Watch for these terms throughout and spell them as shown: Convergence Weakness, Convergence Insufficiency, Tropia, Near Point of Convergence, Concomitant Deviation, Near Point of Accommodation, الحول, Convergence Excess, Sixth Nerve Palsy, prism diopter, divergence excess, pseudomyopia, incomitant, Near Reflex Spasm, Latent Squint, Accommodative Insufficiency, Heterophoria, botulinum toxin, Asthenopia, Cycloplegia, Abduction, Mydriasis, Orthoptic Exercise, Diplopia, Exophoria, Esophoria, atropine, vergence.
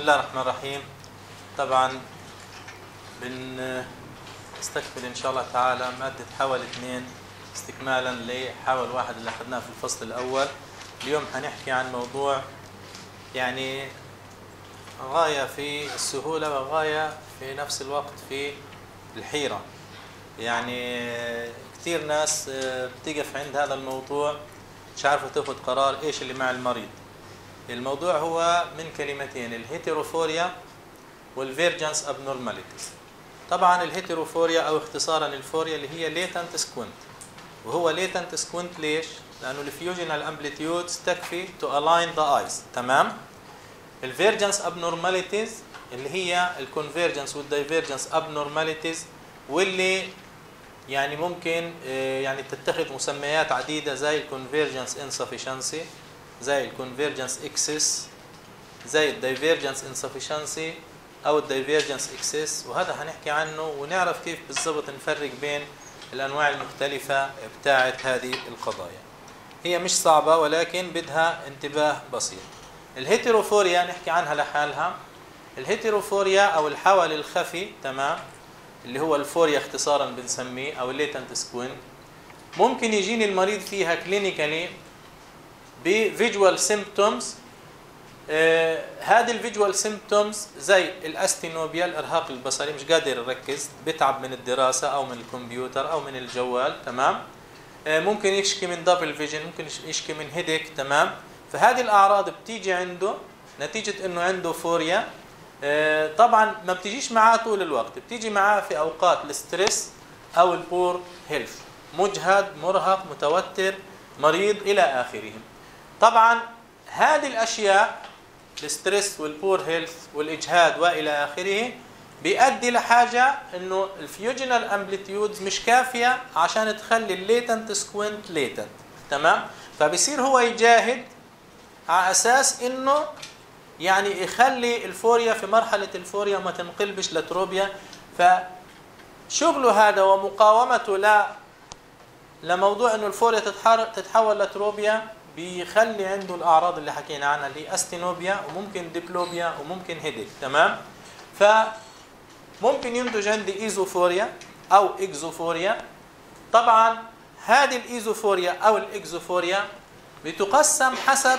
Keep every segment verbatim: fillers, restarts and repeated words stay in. بسم الله الرحمن الرحيم. طبعا بنستكمل ان شاء الله تعالى ماده حول اثنين استكمالا لحول واحد اللي اخذناه في الفصل الاول. اليوم هنحكي عن موضوع يعني غايه في السهوله وغايه في نفس الوقت في الحيره. يعني كثير ناس بتقف عند هذا الموضوع مش عارفه تاخذ قرار ايش اللي مع المريض. الموضوع هو من كلمتين، الهيتروفوريا والفيرجنس ابنورماليتيز. طبعا الهيتروفوريا او اختصارا الفوريا اللي هي ليتنت سكوينت، وهو ليتنت سكوينت ليش؟ لانه الفيوجنال امبليتيودز تكفي تو الاين ذا ايز، تمام؟ الفيرجنس ابنورماليتيز اللي هي الكونفيرجنس والدايفيرجنس ابنورماليتيز، واللي يعني ممكن يعني تتخذ مسميات عديده زي الكونفيرجنس انسفيشنسي، زي الكونفيرجنس اكسس، زي الدايفيرجنس انسفيشنسي او الدايفيرجنس اكسس. وهذا هنحكي عنه ونعرف كيف بالضبط نفرق بين الانواع المختلفه بتاعه هذه القضايا. هي مش صعبه ولكن بدها انتباه بسيط. الهيتروفوريا نحكي عنها لحالها. الهيتروفوريا او الحول الخفي، تمام، اللي هو الفوريا اختصارا بنسميه، او الليتنت سكوينت، ممكن يجيني المريض فيها كلينيكالي بفيجوال سيمبتومز. هذه الفيجوال سيمبتومز زي الاستينوبيا، الارهاق البصري، مش قادر اركز، بتعب من الدراسه او من الكمبيوتر او من الجوال، تمام. آه ممكن يشكي من دبل فيجن، ممكن يشكي من هيديك، تمام. فهذه الاعراض بتيجي عنده نتيجه انه عنده فوريا. آه طبعا ما بتجيش معاه طول الوقت، بتيجي معاه في اوقات الستريس او البور هيلث، مجهد، مرهق، متوتر، مريض، الى اخره. طبعا هذه الاشياء الستريس والبور هيلث والاجهاد والى اخره بيؤدي لحاجه انه الفيوجنال امبليتيودز مش كافيه عشان تخلي الليتنت سكوينت ليتنت، تمام. فبصير هو يجاهد على اساس انه يعني يخلي الفوريا في مرحله الفوريا وما تنقلبش لتروبيا. فشغله هذا ومقاومته لا لموضوع انه الفوريا تتحول لتروبيا بيخلي عنده الاعراض اللي حكينا عنها اللي هي استينوبيا وممكن ديبلوبيا وممكن هيديك، تمام. فممكن ينتج عندي ايزوفوريا او اكزوفوريا. طبعا هذه الايزوفوريا او الاكزوفوريا بتقسم حسب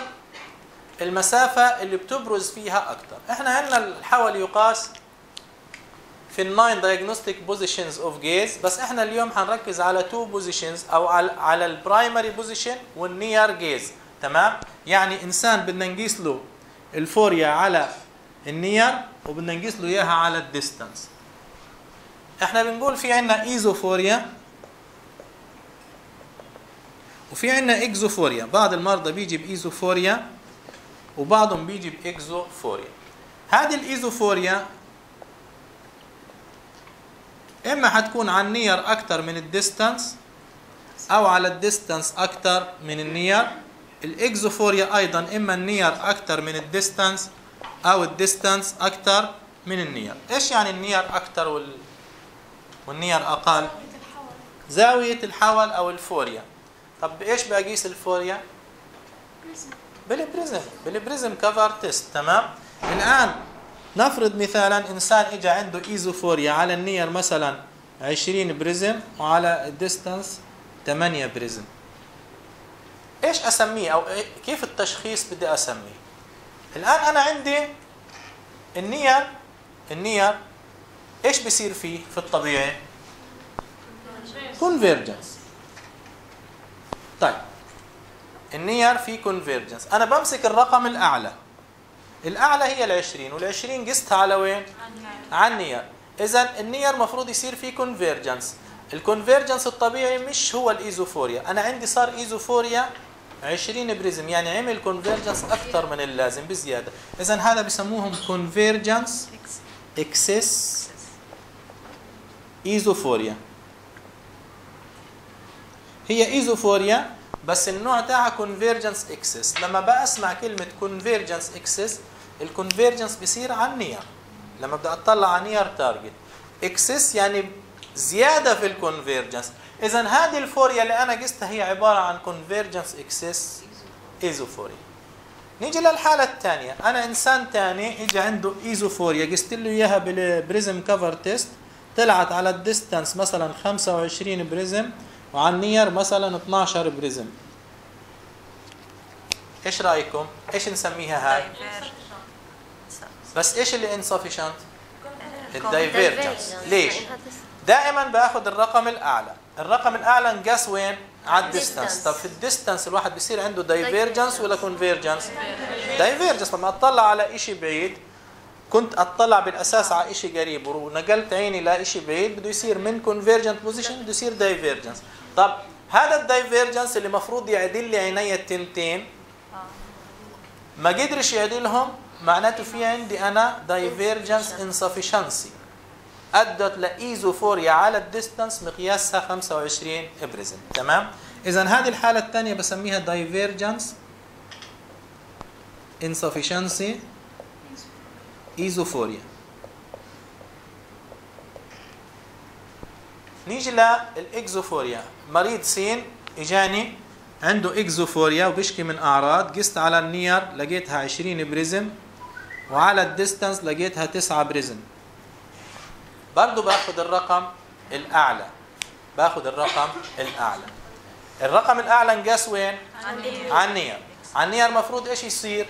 المسافه اللي بتبرز فيها اكثر. احنا عندنا الحول يقاس في الناين diagnostic positions of gaze، بس احنا اليوم هنركز على تو positions او على على البرايمري position والنير جيز، تمام. يعني انسان بدنا نقيس له الفوريا على النير وبدنا نقيس له اياها على الديستانس. احنا بنقول في عندنا ايزوفوريا وفي عندنا اكزوفوريا. بعض المرضى بيجي بايزوفوريا وبعضهم بيجي باكزوفوريا. هذه الايزوفوريا اما حتكون على النير اكتر من الديستانس او على الديستانس اكتر من النير. الاكزوفوريا ايضا اما النير اكتر من الديستانس او الديستانس اكتر من النير. ايش يعني النير اكتر وال... والنير اقل؟ زاويه الحول او الفوريا. طب ايش بقيس الفوريا؟ بالبريزم، بالبريزم كفر تيست، تمام. الان نفرض مثلا انسان اجى عنده ايزوفوريا على النير مثلا عشرين بريزم وعلى الديستانس ثمانية بريزم. ايش اسميه او كيف التشخيص بدي اسميه؟ الان انا عندي النير، النير ايش بيصير فيه في الطبيعي؟ كونفيرجنس. طيب النير فيه كونفيرجنس، انا بمسك الرقم الاعلى، الأعلى هي العشرين، والعشرين قستها على وين؟ على النير. إذا النير مفروض يصير فيه كونفيرجنس. الكونفيرجنس الطبيعي مش هو الإيزوفوريا. أنا عندي صار إيزوفوريا عشرين بريزم، يعني عمل كونفيرجنس أكثر من اللازم بزيادة. إذا هذا بسموهم كونفيرجنس إكسس إيزوفوريا. هي إيزوفوريا بس النوع تاعها كونفيرجنس إكسس. لما بسمع كلمة كونفيرجنس إكسس، الكونفيرجنس بيصير على النير لما بدي اطلع على نير تارجت. اكسس يعني زياده في الكونفيرجنس. اذا هذه الفوريا اللي انا قستها هي عباره عن كونفيرجنس اكسس ايزوفوريا. نيجي للحالة الثانية، أنا إنسان ثاني إجى عنده إيزوفوريا، قست له إياها بالبريزم كفر تيست، طلعت على الديستانس مثلا خمسة وعشرين بريزم وعلى النير مثلا اثناشر بريزم. إيش رأيكم؟ إيش نسميها هاي؟ بس إيش اللي insufficient؟ الدايفيرجنس. ليش؟ دائما باخذ الرقم الأعلى، الرقم الأعلى انقاس وين؟ على الديستانس. طب في الديستانس الواحد بيصير عنده دايفيرجنس ولا كونفيرجنس؟ دايفيرجنس. لما اطلع على شيء بعيد، كنت اطلع بالاساس على شيء قريب ونقلت عيني لشيء بعيد، بده يصير من كونفيرجنت بوزيشن بده يصير دايفيرجنس. طب هذا الدايفيرجنس اللي المفروض يعدل لي عيني التنتين ما قدرش يعدلهم، معناته في عندي انا دايفيرجنس انسفشنسي ادت لايزوفوريا على الديستانس مقياسها خمسة وعشرين بريزم. تمام؟ اذا هذه الحاله الثانيه بسميها دايفيرجنس انسفشنسي ايزوفوريا. نيجي للاكزوفوريا. مريض سين اجاني عنده اكزوفوريا وبيشكي من اعراض، قست على النير لقيتها عشرين بريزم وعلى الديستانس لقيتها تسعة بريزم. برضه باخذ الرقم الاعلى، باخذ الرقم الاعلى. الرقم الاعلى انقاس وين؟ على النير. على النير المفروض ايش يصير؟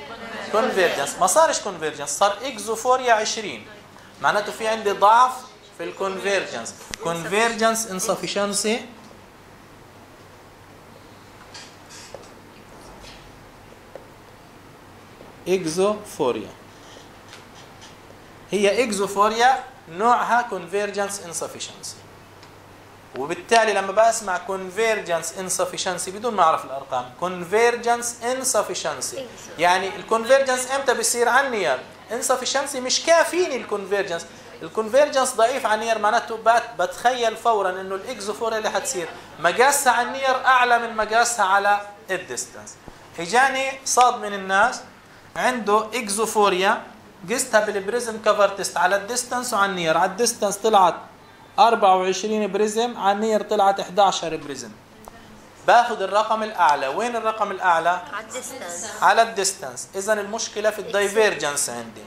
كونفيرجنس. ما صارش كونفيرجنس، صار اكزوفوريا عشرين، معناته في عندي ضعف في الكونفيرجنس. كونفيرجنس انسفشنسي اكزوفوريا. هي اكزوفوريا نوعها convergence insufficiency، وبالتالي لما بسمع convergence insufficiency بدون ما اعرف الارقام convergence insufficiency يعني الكونفيرجنس امتى بيصير على النير؟ insufficiency مش كافيني الكونفيرجنس، الكونفيرجنس ضعيف على النير، معناته بتخيل فورا انه الاكزوفوريا اللي حتصير مقاسها على النير اعلى من مقاسها على الديستانس. اجاني صاد من الناس عنده اكزوفوريا، قستها بالبريزم كفر تيست على الديستانس وعلى النير، على الديستانس طلعت أربعة وعشرين بريزم، على النير طلعت إحدى عشر بريزم. باخذ الرقم الأعلى، وين الرقم الأعلى؟ على الديستانس. على الديستانس، إذا المشكلة في الدايفيرجنس عندي.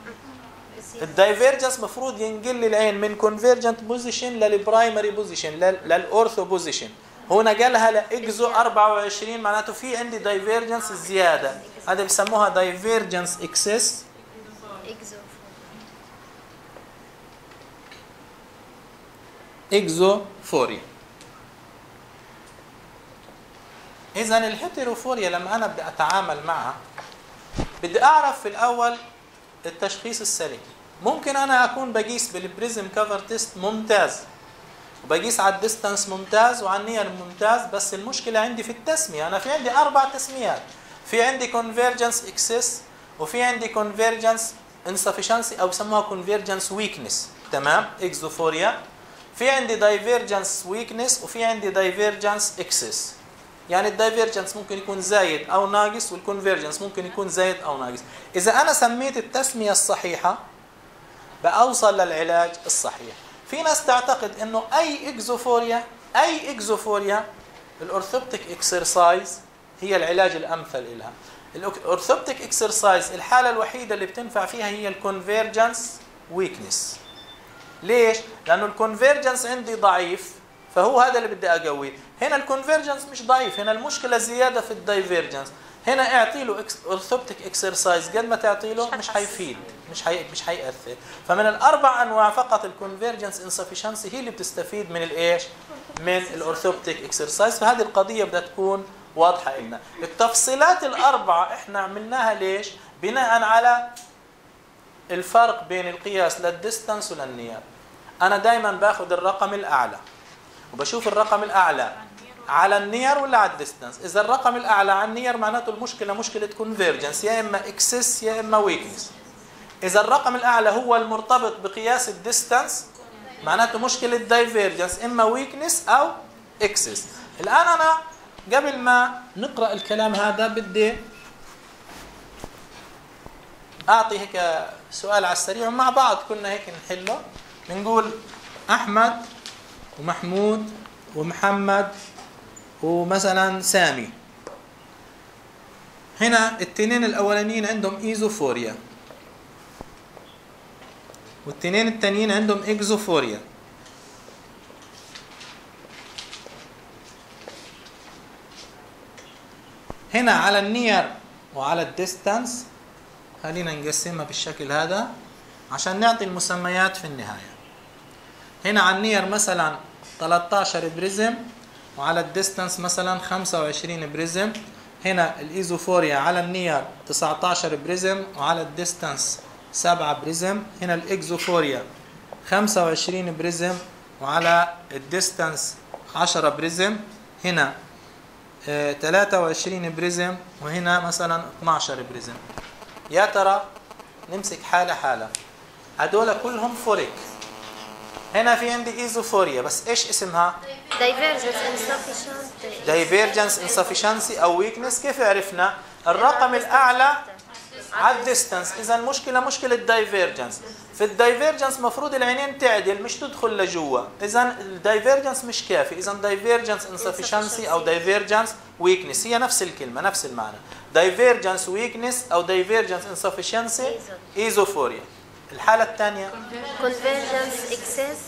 الدايفيرجنس مفروض ينقل لي العين من كونفيرجنت بوزيشن للبرايمري بوزيشن للأورثو بوزيشن، هو نقلها لإكزو أربعة وعشرين، معناته في عندي دايفيرجنس زيادة، هذا بسموها دايفيرجنس إكسس. إكزوفوريا. إذا الهيتروفوريا لما أنا بدي أتعامل معها بدي أعرف في الأول التشخيص السليم. ممكن أنا أكون بقيس بالبريزم كفر تيست ممتاز وبقيس على الديستانس ممتاز وعلى النير ممتاز، بس المشكلة عندي في التسمية. أنا في عندي أربع تسميات، في عندي convergence excess وفي عندي convergence insufficiency أو بسموها convergence weakness. تمام؟ إكزوفوريا. في عندي دايفيرجنس ويكنس وفي عندي دايفيرجنس اكسس، يعني الدايفيرجنس ممكن يكون زايد او ناقص والكونفيرجنس ممكن يكون زايد او ناقص. اذا انا سميت التسميه الصحيحه باوصل للعلاج الصحيح. في ناس تعتقد انه اي اكزوفوريا اي اكزوفوريا الاورثوبتيك اكسرسايز هي العلاج الامثل لها. الاورثوبتيك اكسرسايز الحاله الوحيده اللي بتنفع فيها هي الكونفيرجنس ويكنس. ليش؟ لأنه الكونفيرجنس عندي ضعيف، فهو هذا اللي بدي أقويه. هنا الكونفيرجنس مش ضعيف، هنا المشكلة زيادة في الدايفيرجنس. هنا اعطي له أورثوبتيك إكسرسايز قد ما تعطي له مش حيفيد، مش حي مش حيأثر. فمن الأربع أنواع فقط الكونفيرجنس انسفشنسي هي اللي بتستفيد من الإيش؟ من الأورثوبتيك إكسرسايز. فهذه القضية بدها تكون واضحة لنا. التفصيلات الأربعة إحنا عملناها ليش؟ بناء على الفرق بين القياس للديستانس وللنير. أنا دايماً باخذ الرقم الأعلى وبشوف الرقم الأعلى على النير ولا على الديستانس. إذا الرقم الأعلى على النير معناته المشكلة مشكلة كونفيرجنس، يا إما إكسس يا إما ويكنس. إذا الرقم الأعلى هو المرتبط بقياس الديستانس معناته مشكلة دايفيرجنس، إما ويكنس أو إكسس. الآن أنا قبل ما نقرأ الكلام هذا بدي أعطي هيك سؤال على السريع ومع بعض كنا هيك نحله. بنقول أحمد ومحمود ومحمد ومثلا سامي، هنا التنين الاولانيين عندهم ايزوفوريا والتنين التانيين عندهم اكزوفوريا. هنا على النير وعلى الديستانس خلينا نقسمها بالشكل هذا عشان نعطي المسميات في النهاية. هنا على النير مثلا ثلاثة عشر بريزم وعلى الديستانس مثلا خمسة وعشرين بريزم. هنا الايزوفوريا على النير تسعة عشر بريزم وعلى الديستانس سبعة بريزم. هنا الاكزوفوريا خمسة وعشرين بريزم وعلى الديستانس عشرة بريزم. هنا ثلاثة وعشرين بريزم وهنا مثلا اثني عشر بريزم. يا ترى نمسك حالة حالة. هدول كلهم فوريك. هنا في عندي ايزوفوريا بس ايش اسمها؟ دايفيرجنس انسفشنسي. دايفيرجنس انسفشنسي او ويكنس. كيف عرفنا؟ الرقم الاعلى على الديستانس. اذا المشكله مشكله دايفيرجنس. في الدايفيرجنس مفروض العينين تعدل مش تدخل لجوا. اذا الدايفيرجنس مش كافي. اذا دايفيرجنس انسفشنسي او دايفيرجنس ويكنس هي نفس الكلمه نفس المعنى. دايفيرجنس ويكنس او دايفيرجنس انسفشنسي ايزوفوريا. الحاله الثانيه كونفيرجنس اكسس.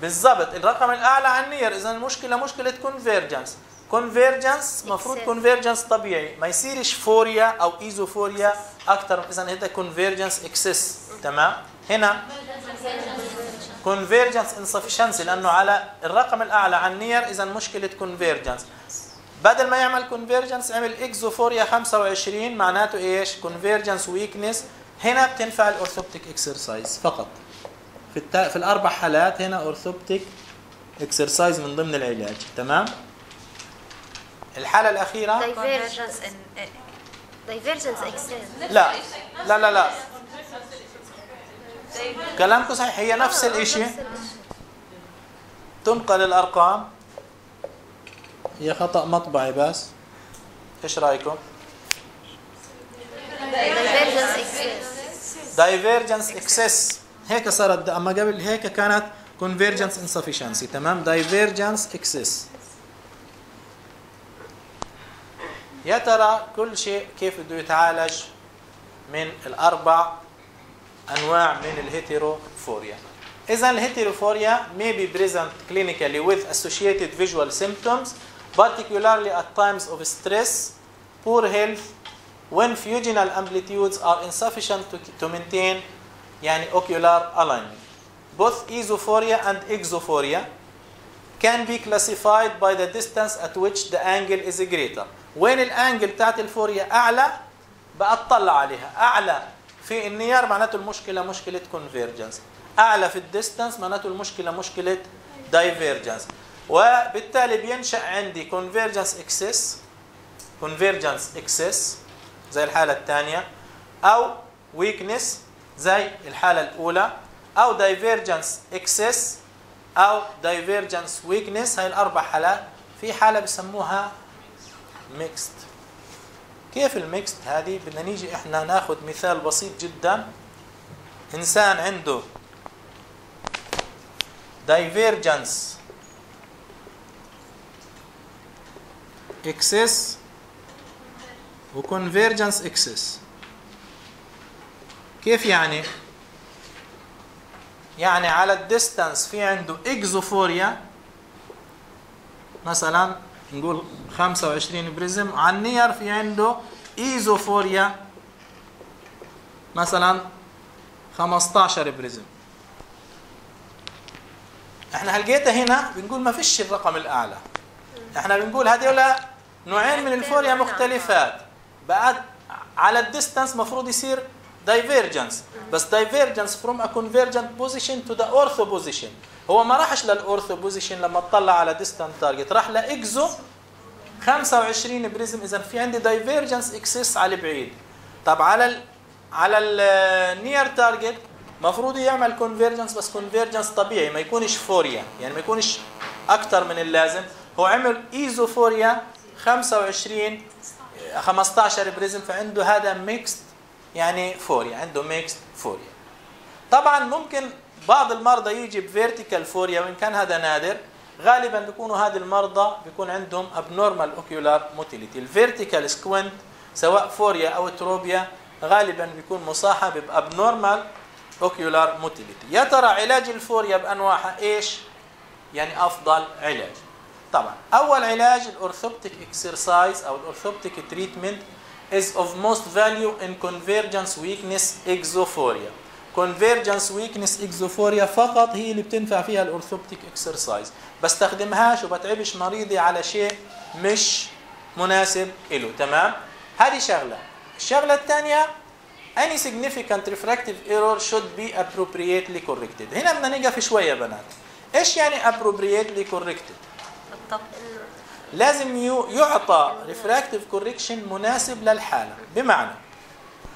بالضبط الرقم الاعلى على النير. اذا المشكله مشكله كونفيرجنس. كونفيرجنس مفروض كونفيرجنس طبيعي ما يصيرش فوريا او ايزوفوريا اكثر. اذا هذا كونفيرجنس اكسس. تمام. هنا كونفيرجنس انسفشنسي لانه على الرقم الاعلى على النير. اذا مشكله كونفيرجنس. بدل ما يعمل كونفيرجنس عمل اكزوفوريا خمسة وعشرين معناته ايش؟ كونفيرجنس ويكنس. هنا بتنفع الاورثوبتيك اكسرسايز فقط في التا... في الاربع حالات. هنا اورثوبتيك اكسرسايز من ضمن العلاج. تمام. الحالة الأخيرة دايفيرجنس دايفيرجنس اكسس. لا لا لا لا كلامكم صحيح. هي نفس الشيء تنقل الأرقام. هي خطأ مطبعي بس. ايش رأيكم؟ دايفيرجنس اكسس. دايفيرجنس اكسس هيك صارت. أما قبل هيك كانت كونفيرجنس انسفشنسي. تمام. دايفيرجنس اكسس. يا ترى كل شيء كيف بده يتعالج من الأربع أنواع من الهيتيروفوريا. إذا الهيتيروفوريا may be present clinically with associated visual symptoms particularly at times of stress, poor health, when fusional amplitudes are insufficient to, to maintain يعني ocular alignment. Both esophoria and exophoria can be classified by the distance at which the angle is greater. وين الانجل بتاعت الفوريا اعلى بطلع عليها. اعلى في النيار معناته المشكله مشكله كونفيرجنس. اعلى في الديستانس معناته المشكله مشكله دايفيرجنس. وبالتالي بينشا عندي كونفيرجنس اكسس كونفيرجنس اكسس زي الحاله الثانيه او ويكنس زي الحاله الاولى او دايفيرجنس اكسس او دايفيرجنس ويكنس. هاي الاربع حالات. في حاله بسموها ميكست. كيف الميكست هذه؟ بدنا نيجي احنا ناخذ مثال بسيط جدا. انسان عنده دايفيرجنس اكسس وكونفيرجنس اكسس. كيف يعني؟ يعني على الديستانس في عنده اكزوفوريا مثلا نقول خمسة وعشرين بريزم. على النير في عنده ايزوفوريا مثلا خمسة عشر بريزم. احنا هلقيتها هنا بنقول ما فيش الرقم الاعلى. احنا بنقول هذول نوعين من الفوريا مختلفات. بعد على الديستانس مفروض يصير دايفيرجنس بس دايفيرجنس فروم ا كونفيرجنت بوزيشن تو ذا اورثو بوزيشن. هو ما راحش للاورثو بوزيشن لما اطلع على ديستانت تارجت. راح لاكزو خمسة وعشرين بريزم. اذا في عندي دايفيرجنس اكسس على البعيد. طب على ال على النير تارجت مفروض يعمل كونفيرجنس بس كونفيرجنس طبيعي ما يكونش فوريا يعني ما يكونش اكثر من اللازم. هو عمل ايزوفوريا خمسة وعشرين خمسة عشر بريزم فعنده هذا ميكست يعني فوريا. عنده ميكست فوريا. طبعا ممكن بعض المرضى يجي بفيرتيكال فوريا وان كان هذا نادر. غالبا بيكونوا هذه المرضى بيكون عندهم abnormal ocular motility. الفيرتيكال سكوينت سواء فوريا أو تروبيا غالبا بيكون مصاحب بأبنورمال أوكيولار موتيليتي. يا ترى علاج الفوريا بأنواعها إيش؟ يعني أفضل علاج. طبعا أول علاج الأورثوبتيك إكسرسايز أو الأورثوبتيك تريتمنت is of most value in convergence weakness exophoria. convergence weakness exophoria فقط هي اللي بتنفع فيها الأورثوبتيك إكسرسايز، بستخدمهاش وبتعبش مريضي على شيء مش مناسب إله. تمام؟ هذه شغلة. الشغلة الثانية any significant refractive error should be appropriately corrected. هنا بدنا نقف شوية بنات. إيش يعني appropriately corrected؟ بالضبط لازم يعطى refractive correction مناسب للحالة. بمعنى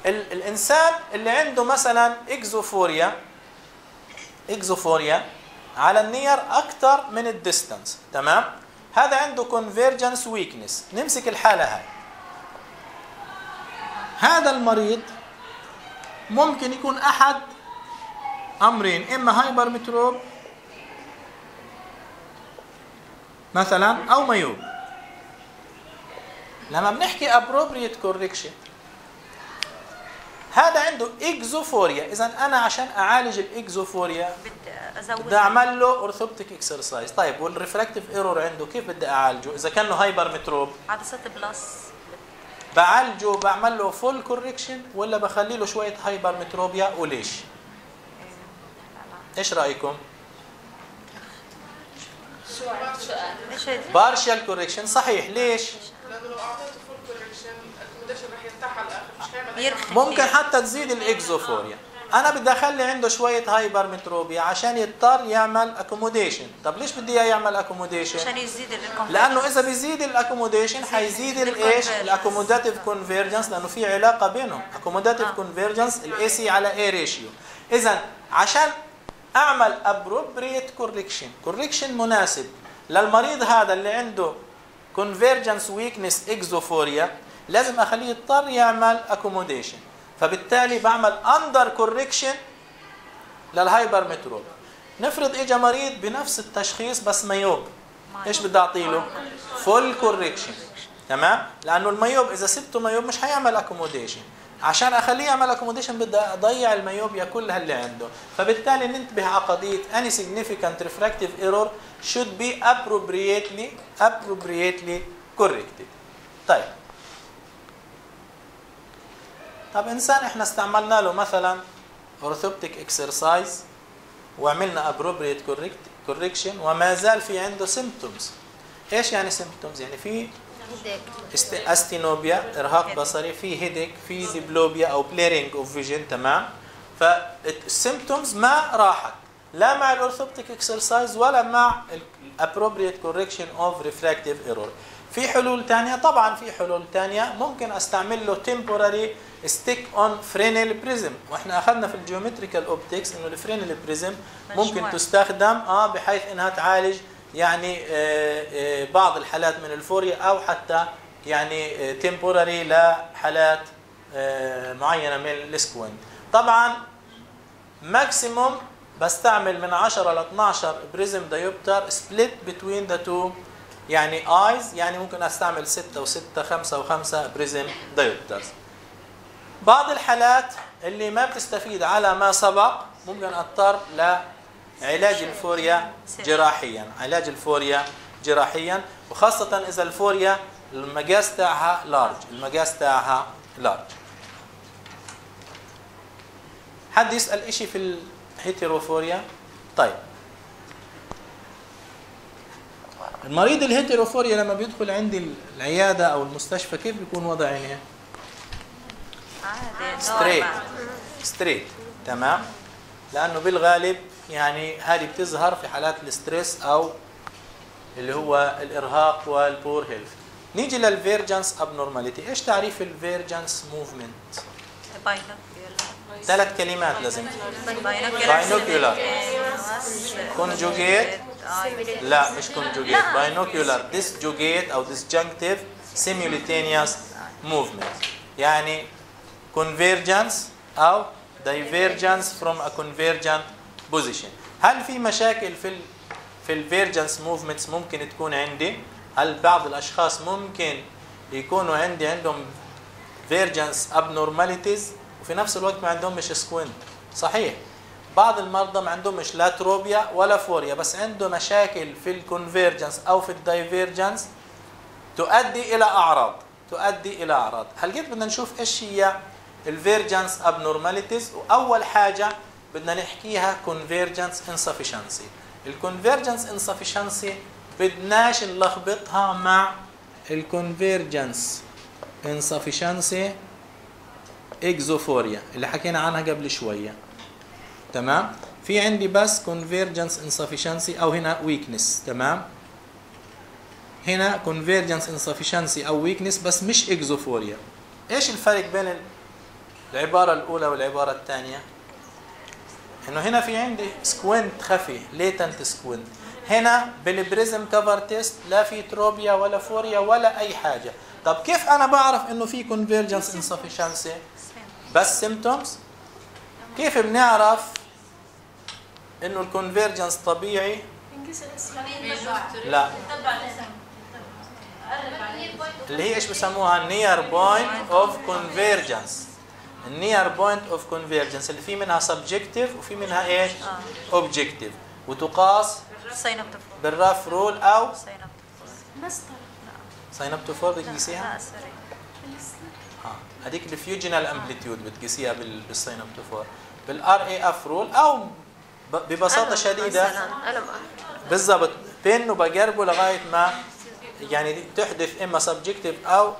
ال الإنسان اللي عنده مثلا إكزوفوريا إكزوفوريا على النير أكثر من الديستانس، تمام؟ هذا عنده convergence weakness. نمسك الحالة هاي، هذا المريض ممكن يكون أحد أمرين، إما هايبرمتروب مثلا أو ميوب. لما بنحكي appropriate correction هذا عنده إكزوفوريا، إذا أنا عشان أعالج الإكزوفوريا بدي أعمل له أورثوبتيك إكسرسايز. طيب والريفراكتيف إيرور عنده كيف بدي أعالجه إذا كان له هايبرمتروب؟ هذا ستة بلس بعالجه بعمل له فول كوركشن ولا بخلي له شويه هايبرمتروبيا وليش؟ ايش رايكم؟ شويه بارشال كوركشن صحيح. ليش؟ لانه لو اعطيته فول كوركشن الكوموديشن رح يرتاح على الاخر، مش هيعمل ممكن حتى تزيد الاكزوفوريا. انا بدي اخلي عنده شويه هايبرمتروبيا عشان يضطر يعمل اكوموديشن. طب ليش بدي اياه يعمل اكوموديشن؟ عشان يزيد الكونفيرجنس، لانه اذا بيزيد الاكوموديشن حيزيد الايش؟ الاكوموداتيف كونفيرجنس، لانه في علاقه بينهم. اكوموداتيف كونفيرجنس الاي سي على اي ريشيو. اذا عشان اعمل ابروبريت كوركشن، كوركشن مناسب للمريض هذا اللي عنده كونفيرجنس ويكنس اكزوفوريا، لازم اخليه يضطر يعمل اكوموديشن، فبالتالي بعمل اندر كوركشن للهايبرمتروب. نفرض اجى مريض بنفس التشخيص بس ميوب، ايش بدي اعطي له؟ فول كوركشن، تمام؟ لانه الميوب اذا سبته ميوب مش هيعمل اكوموديشن، عشان اخليه يعمل اكوموديشن بدي اضيع الميوبيا كلها اللي عنده. فبالتالي ننتبه على قضيه any significant refractive error should be appropriately appropriately corrected. طيب طب إنسان إحنا استعملنا له مثلا أورثوبتيك إكسرسايز وعملنا أبروبريت كوركشن وما زال في عنده سيمبتومز. إيش يعني سيمبتومز؟ يعني في أستينوبيا، إرهاق بصري، في هيديك، في ديبلوبيا أو بليرينج أوف فيجن، تمام؟ فالسيمبتومز ما راحت لا مع الأورثوبتيك إكسرسايز ولا مع الأبروبريت كوركشن أوف ريفراكتيف إيرور. في حلول تانية؟ طبعا في حلول تانية. ممكن استعمل له تمبوراري ستيك اون فرينل بريزم، واحنا اخذنا في الجيومتريكال اوبتكس انه الفرينل بريزم ممكن تستخدم اه بحيث انها تعالج يعني آه آه بعض الحالات من الفوريا او حتى يعني آه تمبوراري لحالات آه معينه من السكوينت. طبعا ماكسيموم بستعمل من عشرة ل اثني عشر بريزم دايوبتر سبليت بتوين ذا تو يعني ايز، يعني ممكن استعمل ستة و6 خمسة و5 بريزم دايوبترز. بعض الحالات اللي ما بتستفيد على ما سبق ممكن اضطر لعلاج الفوريا جراحيا، علاج الفوريا جراحيا وخاصة إذا الفوريا المقاس تاعها لارج، المقاس تاعها لارج. حد يسأل إشي في الهيتيروفوريا؟ طيب المريض الهيتيروفوريا لما بيدخل عندي العيادة أو المستشفى كيف بيكون وضع عينيه؟ ستريت ستريت، تمام؟ لأنه بالغالب يعني هذه بتظهر في حالات الستريس أو اللي هو الإرهاق والبور هيلث. نيجي للفيرجنس أبنورماليتي. إيش تعريف الفيرجنس موفمنت؟ ثلاث كلمات لازم. باينوكيولار، كونجوجيت، لا مش كونجوجيت، باينوكيولار ديسجوجيت أو ديسجنكتيف سيمولتينيوس موفمنت، يعني convergence أو divergence from a convergent position. هل في مشاكل في ال في الفيرجنس موفمنتس ممكن تكون عندي؟ هل بعض الأشخاص ممكن يكونوا عندي عندهم فيرجنس ابنورماليتيز، وفي نفس الوقت ما عندهمش سكوينت. صحيح بعض المرضى ما عندهمش لا تروبيا ولا فوريا، بس عنده مشاكل في الكونفيرجنس او في الدايفيرجنس تؤدي الى اعراض تؤدي الى اعراض. هلقيت بدنا نشوف ايش هي الفيرجنس ابنورماليتيز، واول حاجه بدنا نحكيها كونفيرجنس انسفيشنسي. الكونفيرجنس انسفيشنسي بدناش نلخبطها مع الكونفيرجنس انسفيشنسي اكزوفوريا اللي حكينا عنها قبل شويه. تمام، في عندي بس كونفيرجنس انسفيشنسي او هنا ويكنس. تمام، هنا كونفيرجنس انسفيشنسي او ويكنس بس مش اكزوفوريا. ايش الفرق بين العباره الاولى والعباره الثانيه؟ انه هنا في عندي سكوينت خفي، ليتنت سكوينت. هنا بالبريزم كفر تيست لا في تروبيا ولا فوريا ولا اي حاجه. طب كيف انا بعرف انه في كونفيرجنس انسفيشنسي؟ بس سيمتومز. كيف بنعرف انه الكونفيرجنس طبيعي؟ لا، اللي هي ايش بسموها؟ النير بوينت اوف كونفيرجنس. النير بوينت اوف كونفيرجنس اللي في منها سبجكتيف وفي منها ايش؟ اوبجكتيف، وتقاس بالراف رول او ساينوبتوفور. بتقيسيها؟ اه هذيك الفيوجنال امبليتيود بتقيسيها بالساينوبتوفور، بالار اي اف رول، او ببساطه شديده بالضبط بينه بقربه لغايه ما يعني تحدث اما سبجكتيف او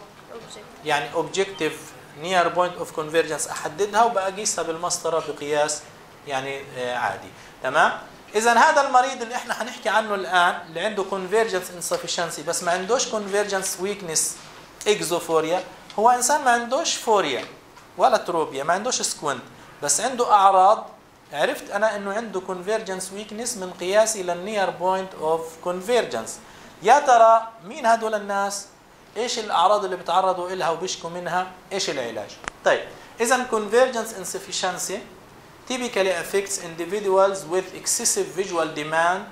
يعني اوبجكتيف نير بوينت اوف كونفيرجنس، احددها وبقيسها بالمسطره بقياس يعني عادي. تمام؟ اذا هذا المريض اللي احنا هنحكي عنه الان اللي عنده كونفيرجنس انسفيشنسي بس ما عندوش كونفيرجنس ويكنس اكزوفوريا، هو انسان ما عندوش فوريا ولا تروبيا، ما عندوش سكوينت، بس عنده اعراض عرفت انا انه عنده كونفيرجنس ويكنس من قياسي للنير بوينت اوف كونفيرجنس. يا ترى مين هذول الناس؟ ايش الاعراض اللي بيتعرضوا لها وبيشكوا منها؟ ايش العلاج؟ طيب اذا كونفيرجنس انسفيشنسي typically affects individuals with excessive visual demand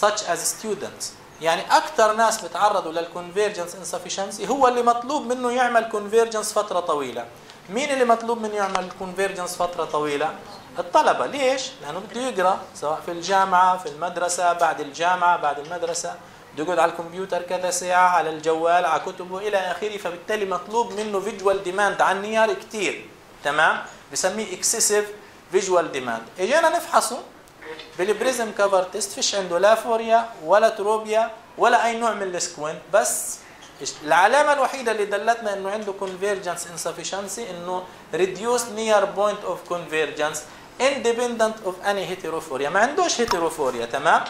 such as students. يعني اكثر ناس بتعرضوا للconvergence insufficiency هو اللي مطلوب منه يعمل convergence فتره طويله. مين اللي مطلوب منه يعمل convergence فتره طويله؟ الطلبه. ليش؟ لانه بده يقرا، سواء في الجامعه، في المدرسه، بعد الجامعه، بعد المدرسه، بده يقعد على الكمبيوتر كذا ساعه، على الجوال، على كتبه الى اخره، فبالتالي مطلوب منه visual demand على النيار كثير. تمام؟ بسميه excessive فيجوال ديماند. اجينا نفحصه بالبريزم كفر تيست، فيش عنده لا فوريا ولا تروبيا ولا اي نوع من السكوينت، بس العلامه الوحيده اللي دلتنا انه عنده كونفيرجنس انسفيشنسي انه ريديوس نير بوينت اوف كونفيرجنس اندبندنت اوف اني هيتيروفوريا. ما عندوش هيتيروفوريا. تمام؟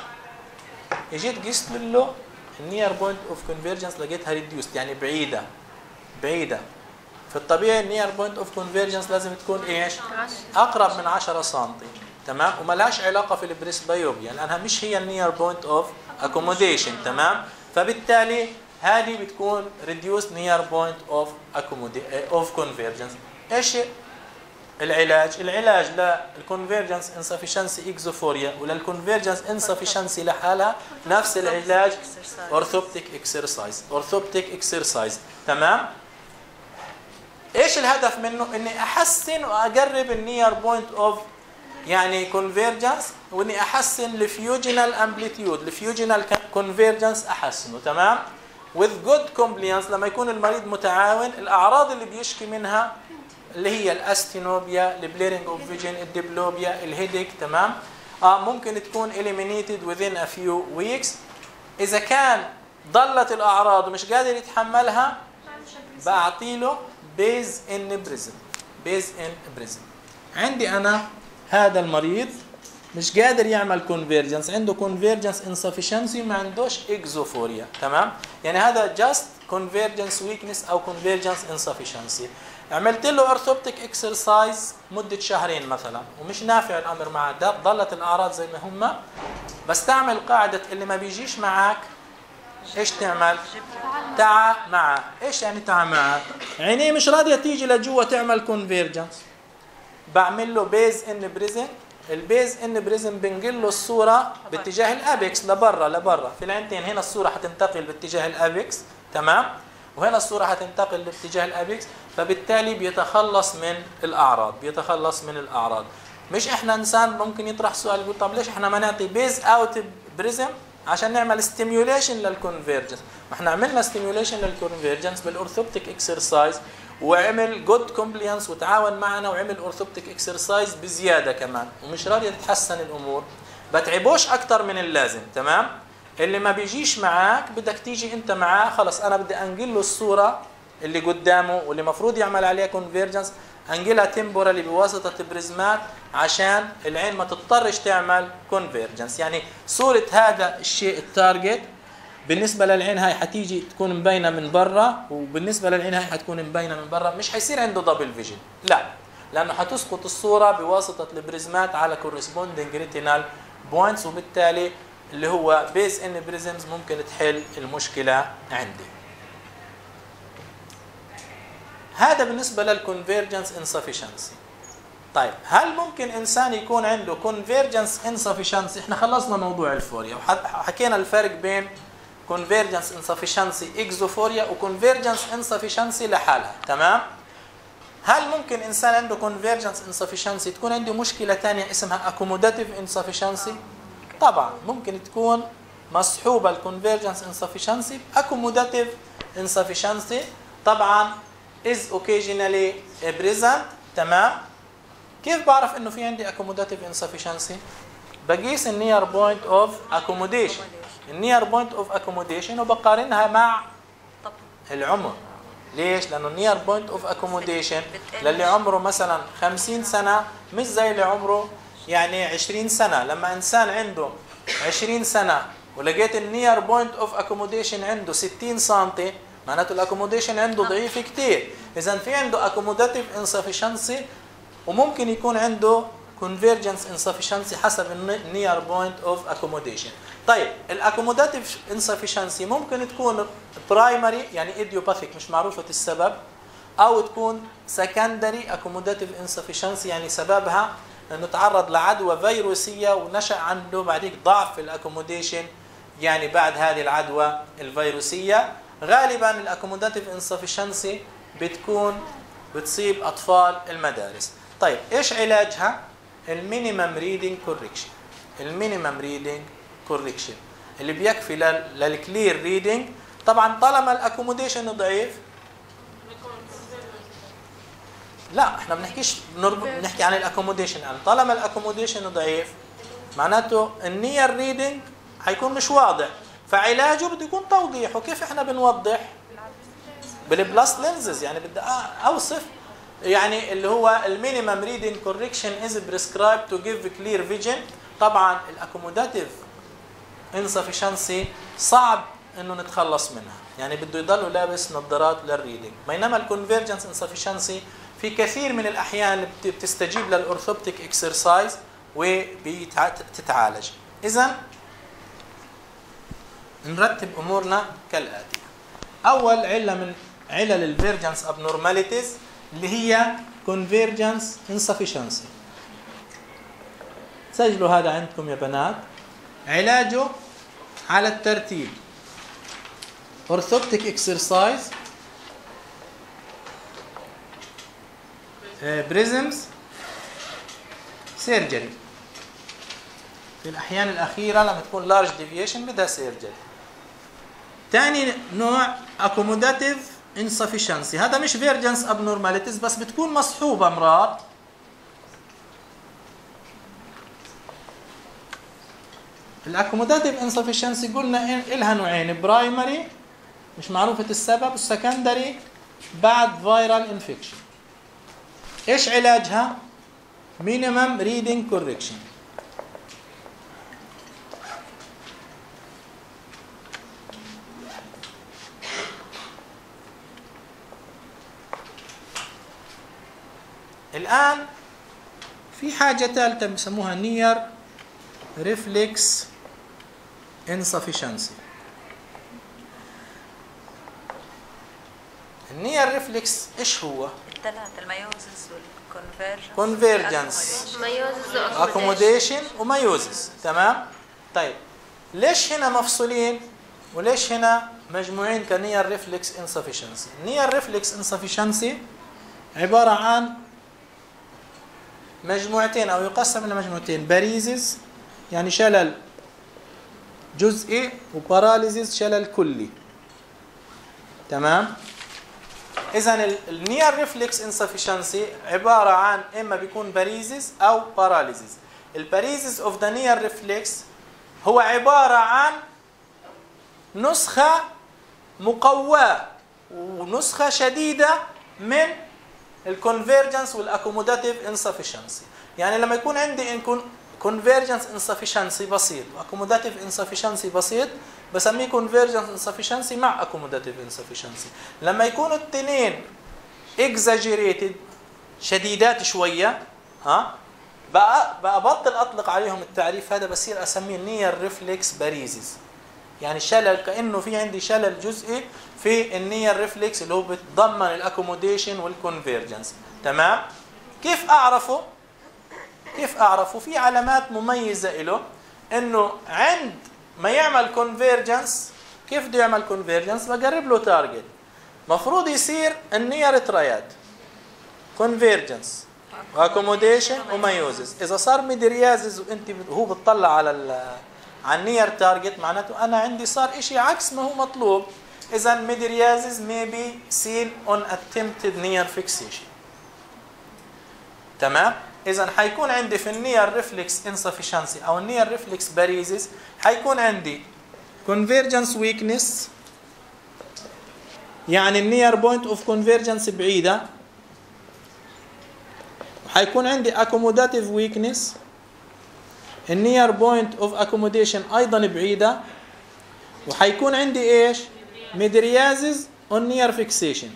اجيت قست له النير بوينت اوف كونفيرجنس لقيتها ريديوس، يعني بعيده بعيده. في الطبيعي النير بوينت اوف كونفيرجنس لازم تكون ايش؟ اقرب من عشرة سم. تمام؟ ومالهاش علاقه في البريسبيوبيا لانها مش هي النير بوينت اوف اكوموديشن. تمام؟ فبالتالي هذه بتكون ريديوس نير بوينت اوف اوف كونفيرجنس. ايش العلاج؟ العلاج للكونفيرجنس انسفيشنسي اكزوفوريا وللكونفيرجنس انسفيشنسي لحالها نفس العلاج اورثوبتيك اكسرسايز. اورثوبتيك اكسرسايز. تمام؟ ايش الهدف منه؟ اني احسن واقرب النير بوينت اوف يعني كونفيرجنس، واني احسن الفيوجنال امبليتيود، الفيوجنال كونفيرجنس احسنه. تمام؟ with good compliance لما يكون المريض متعاون، الاعراض اللي بيشكي منها اللي هي الاستينوبيا، البليرنج اوف فيجن، الديبلوبيا، الهيديك. تمام؟ اه ممكن تكون eliminated within a few weeks. اذا كان ضلت الاعراض ومش قادر يتحملها بعطي له بيز ان بريزم. بيز ان بريزم. عندي انا هذا المريض مش قادر يعمل كونفيرجنس، عنده كونفيرجنس انسفيشنسي، ما عندوش اكزوفوريا. تمام؟ يعني هذا جاست كونفيرجنس ويكنس او كونفيرجنس انسفيشنسي. عملت له ارثوبتيك اكسرسايز مده شهرين مثلا ومش نافع الامر معه، ضلت الاعراض زي ما هم. بستعمل قاعده اللي ما بيجيش معك ايش تعمل؟ تعا معه. ايش يعني تعا معه؟ عينيه مش راضيه تيجي لجوا تعمل كونفيرجنس، بعمل له بيز ان بريزم. البيز ان بريزم بنقل له الصوره باتجاه الابيكس، لبرا لبرا في العينتين. هنا الصوره حتنتقل باتجاه الابيكس. تمام؟ وهنا الصورة هتنتقل لاتجاه الابيكس، فبالتالي بيتخلص من الاعراض، بيتخلص من الاعراض. مش احنا انسان ممكن يطرح سؤال يقول طب ليش احنا ما نعطي بيز اوت بريزم عشان نعمل ستيميوليشن للكونفيرجنس؟ ما احنا عملنا ستيميوليشن للكونفيرجنس بالاورثوبتيك اكسرسايز، وعمل جود كومبليانس وتعاون معنا وعمل اورثوبتيك اكسرسايز بزياده كمان، ومش راضيه تتحسن الامور، بتعبوش اكتر من اللازم. تمام؟ اللي ما بيجيش معاك بدك تيجي انت معاه، خلص انا بدي انقل له الصوره اللي قدامه واللي المفروض يعمل عليها كونفيرجنس، انقلها تمبورالي بواسطه بريزمات عشان العين ما تضطرش تعمل كونفيرجنس. يعني صوره هذا الشيء التارجت بالنسبه للعين هاي حتيجي تكون مبينه من برا، وبالنسبه للعين هاي حتكون مبينه من برا، مش حيصير عنده دبل فيجن، لا، لانه حتسقط الصوره بواسطه البريزمات على كورسبوندينج ريتينال بوينتس، وبالتالي اللي هو بيز ان بريزمز ممكن تحل المشكله عندي. هذا بالنسبه للكونفيرجنس انسفيشنسي. طيب هل ممكن انسان يكون عنده كونفيرجنس انسفيشنسي؟ احنا خلصنا موضوع الفوريا وحكينا الفرق بين كونفيرجنس انسفيشنسي اكزوفوريا وكونفيرجنس انسفيشنسي لحالها. تمام؟ هل ممكن انسان عنده كونفيرجنس انسفيشنسي تكون عنده مشكله ثانيه اسمها اكوموداتيف انسفيشنسي؟ طبعا ممكن تكون مصحوبه الكونفيرجنس انسفيشنسي باكوموداتيف انسفيشنسي، طبعا is occasionally present. تمام؟ كيف بعرف انه في عندي accommodative insufficiency؟ بقيس النير بوينت اوف اكوموديشن، النير بوينت اوف اكوموديشن وبقارنها مع العمر. ليش؟ لانه النير بوينت اوف اكوموديشن للي عمره مثلا خمسين سنه مش زي اللي عمره يعني عشرين سنه. لما انسان عنده عشرين سنه ولقيت النير بوينت اوف اكوموديشن عنده ستين سم، معناته الاكوموديشن عنده ضعيف كثير. اذا في عنده اكوموداتيف انسفيشنسي، وممكن يكون عنده كونفيرجنس انسفيشنسي حسب النير بوينت اوف اكوموديشن. طيب الاكوموداتيف انسفيشنسي ممكن تكون برايمري يعني ايديوباثيك مش معروفه السبب، او تكون سكندري اكوموداتيف انسفيشنسي يعني سببها انه تعرض لعدوى فيروسيه ونشا عنده بعديك ضعف في الاكوموديشن يعني بعد هذه العدوى الفيروسيه. غالبا الاكوموداتيف انسفيشنسي بتكون بتصيب اطفال المدارس. طيب ايش علاجها؟ المينيمم ريدنج كوركشن، المينيمم ريدنج كوركشن اللي بيكفي للكلير ريدنج. طبعا طالما الاكوموديشن ضعيف، لا احنا بنحكيش بنحكي عن الاكوموديشن الان، طالما الاكوموديشن ضعيف معناته النير ريدنج هيكون مش واضح، فعلاجه بده يكون توضيحه. كيف احنا بنوضح؟ بالبلس لينزز. يعني بدي اوصف يعني اللي هو المينيمم ريدنج كوركشن از بريسكرايب تو جيف كلير فيجن. طبعا الاكوموداتيف انسفيشنسي صعب انه نتخلص منها، يعني بده يضلوا لابس نظارات للريدنج، بينما الكونفيرجنس انسفيشنسي في كثير من الاحيان بتستجيب للاورثوبتيك اكسرسايز وبتتعالج. اذا نرتب امورنا كالاتي. اول عله من علل الفيرجنس ابنورماليتيز اللي هي كونفيرجنس انسفيشنسي. سجلوا هذا عندكم يا بنات. علاجه على الترتيب اورثوبتيك اكسرسايز، بريزمز، سيرجري. في الاحيان الاخيره لما تكون لارج ديفيشن بدها سيرجري. ثاني نوع اكوموداتيف انسفيشنسي، هذا مش فيرجنس ابنورماليتيز بس بتكون مصحوبه امراض، الاكوموداتيف انسفيشنسي قلنا الها نوعين، برايمري مش معروفه السبب، والسكندري بعد فايرال انفكشن. ايش علاجها؟ مينيمم ريدنج كوركشن. الآن في حاجة ثالثة بسموها نير ريفلكس انسفيشنسي. النير ريفلكس ايش هو؟ الثلاثة، الميوزس والكونفيرجنس، كونفيرجنس ميوزس واكوموديشن وميوزس. تمام؟ طيب ليش هنا مفصولين وليش هنا مجموعين كنير ريفلكس انسفشنسي. نير ريفلكس انسفشنسي عبارة عن مجموعتين أو يقسم إلى مجموعتين، باريزيز يعني شلل جزئي، وباراليزيز شلل كلي. تمام؟ إذا النير ريفلكس انسفشنسي عبارة عن إما بيكون باريزيز أو باراليزيز. الباريزيز أوف ذا نير ريفلكس هو عبارة عن نسخة مقواه ونسخة شديدة من الكونفيرجنس والاكوموداتيف انسفشنسي. يعني لما يكون عندي ان كونفيرجنس انسفشنسي بسيط واكوموداتيف انسفشنسي بسيط بسميه كونفيرجنس انسفشنسي مع اكوموداتيف انسفشنسي. لما يكونوا الاثنين اكزاجيريتد شديدات شويه، ها بقى بطل اطلق عليهم التعريف هذا، بصير اسميه نير ريفلكس باريزيس. يعني شلل كانه في عندي شلل جزئي في النير ريفلكس اللي هو بتضمن الاكوموديشن والكونفيرجنس. تمام؟ كيف اعرفه؟ كيف اعرفه؟ في علامات مميزه له، انه عند ما يعمل كونفيرجنس، كيف بده يعمل كونفيرجنس؟ بقرب له تارجت، مفروض يصير النير ترياد كونفيرجنس واكوموديشن وميوزس. اذا صار ميدريازز وانت هو بتطلع على ال على النير تارجت، معناته انا عندي صار شيء عكس ما هو مطلوب. اذا ميدريازز may be seen on attempted near fixation. تمام؟ اذا حيكون عندي في النير ريفلكس انسفشنسي او النير ريفلكس باريزيس حيكون عندي كونفيرجنس ويكنس، يعني النير بوينت اوف كونفيرجنس بعيده، وحيكون عندي اكوموداتيف ويكنس، النير بوينت اوف اكوموديشن ايضا بعيده، وحيكون عندي ايش؟ ميدريازز اون نير فيكسيشن.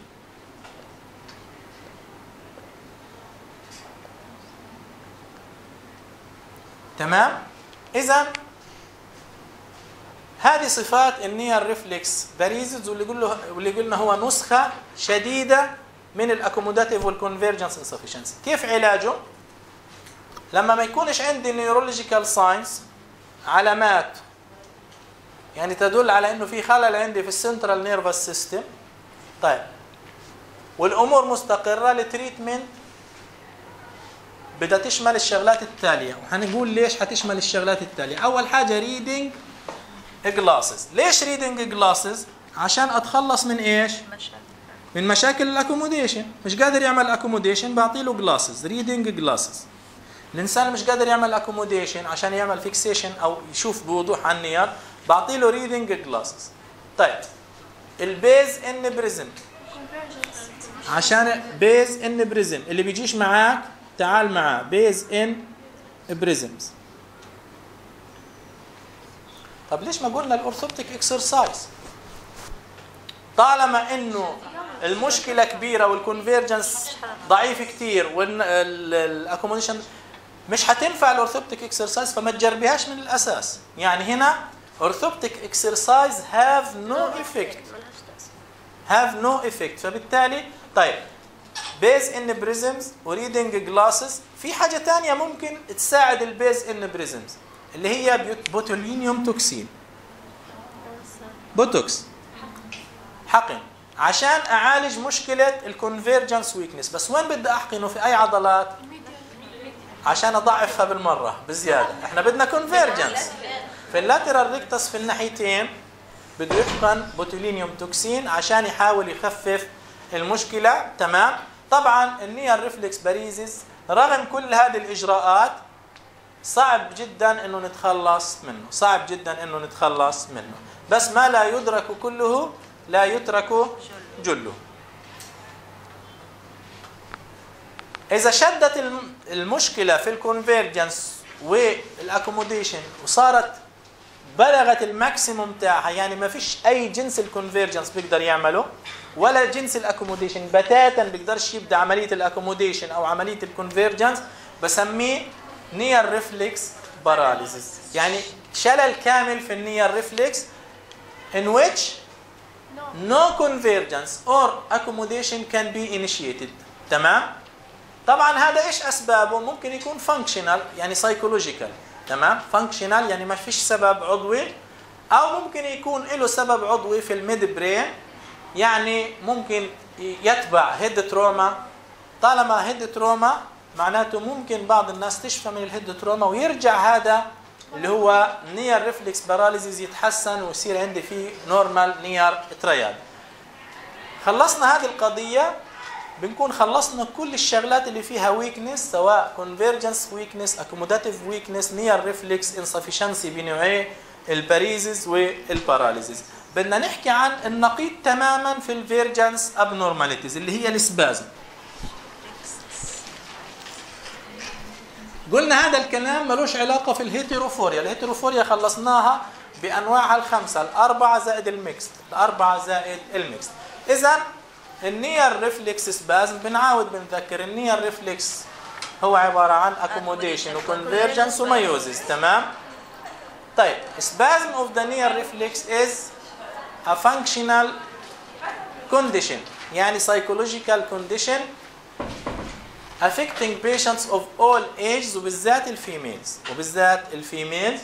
تمام؟ اذا هذه صفات النير ريفلكس باريزيز، واللي قلنا واللي قلنا هو نسخه شديده من الاكوموداتيف والكونفيرجنس انسفشنسي. كيف علاجه؟ لما ما يكونش عندي نيورولوجيكال ساينز، علامات يعني تدل على انه في خلل عندي في السنترال نيرفس سيستم، طيب والامور مستقره، التريتمنت بدها تشمل الشغلات التاليه، وحنقول ليش حتشمل الشغلات التاليه. اول حاجه ريدنج جلاسز. ليش ريدنج جلاسز؟ عشان اتخلص من ايش؟ من مشاكل الاكوموديشن. مش قادر يعمل اكوموديشن بعطي له جلاسز، ريدنج جلاسز. الانسان مش قادر يعمل اكوموديشن عشان يعمل فيكسيشن او يشوف بوضوح على النير، بعطي له ريدنج جلاسز. طيب البيز ان بريزم، عشان بيز ان بريزم اللي بيجيش معاك تعال معاه، بيز ان بريزمز. طب ليش ما قلنا الاورثوبتيك اكسرسايز؟ طالما انه المشكله كبيره والكونفيرجنس ضعيف كثير والاكوموديشن مش هتنفع الاورثوبتيك اكسرسايز، فما تجربيهاش من الاساس. يعني هنا اورثوبتيك اكسرسايز هاف نو افكت، هاف نو افكت. فبالتالي طيب بيز ان بريزمز وريدنج جلاسز. في حاجه ثانيه ممكن تساعد البيز ان بريزمز اللي هي بوتولينيوم توكسين، بوتوكس حقن، عشان اعالج مشكله الكونفيرجنس ويكنس. بس وين بدي احقنه؟ في اي عضلات؟ عشان اضعفها بالمره بزياده. احنا بدنا كونفيرجنس في اللاترال ريكتس في الناحيتين، بده يحقن بوتولينيوم توكسين عشان يحاول يخفف المشكله. تمام؟ طبعا النير ريفلكس باريزيس رغم كل هذه الاجراءات صعب جدا انه نتخلص منه، صعب جدا انه نتخلص منه. بس ما لا يدرك كله لا يترك جله. إذا شدت المشكلة في الكونفيرجنس والأكوموديشن وصارت بلغت الماكسيموم تاعها، يعني ما فيش أي جنس الكونفيرجنس بيقدر يعمله ولا جنس الأكوموديشن، بتاتا بيقدرش يبدأ عملية الأكوموديشن أو عملية الكونفيرجنس، بسميه نير ريفلكس باراليزيس. يعني شلل كامل في النير ريفلكس in which no convergence or accommodation can be initiated. تمام؟ طبعا هذا ايش اسبابه؟ ممكن يكون functional يعني psychological. تمام؟ functional يعني ما فيش سبب عضوي أو ممكن يكون له سبب عضوي في الميد برين، يعني ممكن يتبع هيد تروما. طالما هيد تروما معناته ممكن بعض الناس تشفى من الهيد تروما ويرجع هذا اللي هو نير ريفلكس باراليزيز يتحسن ويصير عندي فيه نورمال نير ترياد. خلصنا هذه القضية، بنكون خلصنا كل الشغلات اللي فيها ويكنس، سواء كونفيرجنس ويكنس، اكوموداتيف ويكنس، نير ريفلكس انسفشنسي بنوعي الباريزيز والباراليزيز. بدنا نحكي عن النقيض تماما في الفيرجنس ابنورماليتيز اللي هي السبازم. قلنا هذا الكلام ملوش علاقة في الهيتروفوريا. الهيتروفوريا خلصناها بأنواعها الخمسة، الأربعة زائد الميكس، الأربعة زائد الميكس. إذا النير ريفلكس سبازم بنعاود بنذكر النير ريفلكس هو عبارة عن اكوموديشن وكونفيرجنس وميوزيس، تمام؟ طيب سبازم اوف ذا نير ريفلكس از a functional condition يعني psychological condition affecting patients of all ages وبالذات الفيميلز وبالذات الفيميلز.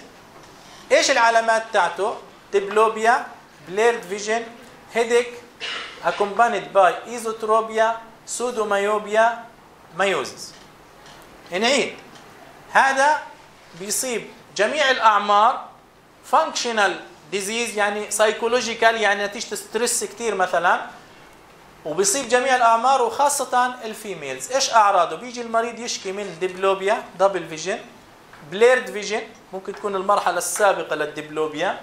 ايش العلامات بتاعته؟ ديبلوبيا، بليرد فيجن، هيديك accompanied by ايزوتروبيا، سودومايوبيا، مايوزيس. نعيد، هذا بيصيب جميع الاعمار، functional disease يعني psychological يعني نتيجة ستريس كتير مثلا، وبيصيب جميع الاعمار وخاصة الفيميلز. ايش اعراضه؟ بيجي المريض يشكي من ديبلوبيا، دبل فيجن، بليرد فيجن ممكن تكون المرحلة السابقة للديبلوبيا،